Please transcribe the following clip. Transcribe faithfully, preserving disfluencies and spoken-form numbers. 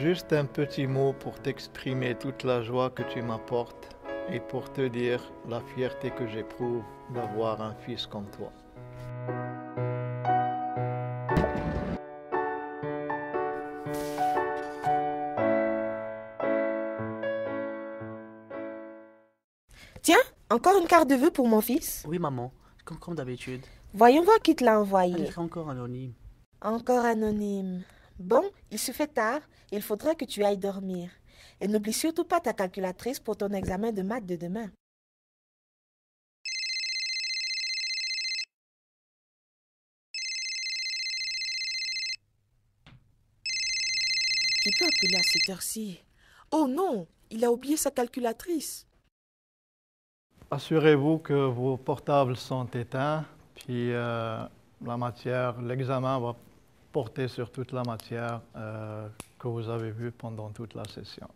Juste un petit mot pour t'exprimer toute la joie que tu m'apportes et pour te dire la fierté que j'éprouve d'avoir un fils comme toi. Tiens, encore une carte de vœux pour mon fils. Oui maman, comme, comme d'habitude. Voyons voir qui te l'a envoyé. Elle est encore anonyme. Encore anonyme. Bon, il se fait tard, il faudra que tu ailles dormir. Et n'oublie surtout pas ta calculatrice pour ton examen de maths de demain. Qui peut appeler à cette heure-ci? Oh non, il a oublié sa calculatrice. Assurez-vous que vos portables sont éteints, puis euh, la matière, l'examen va porter sur toute la matière euh, que vous avez vue pendant toute la session.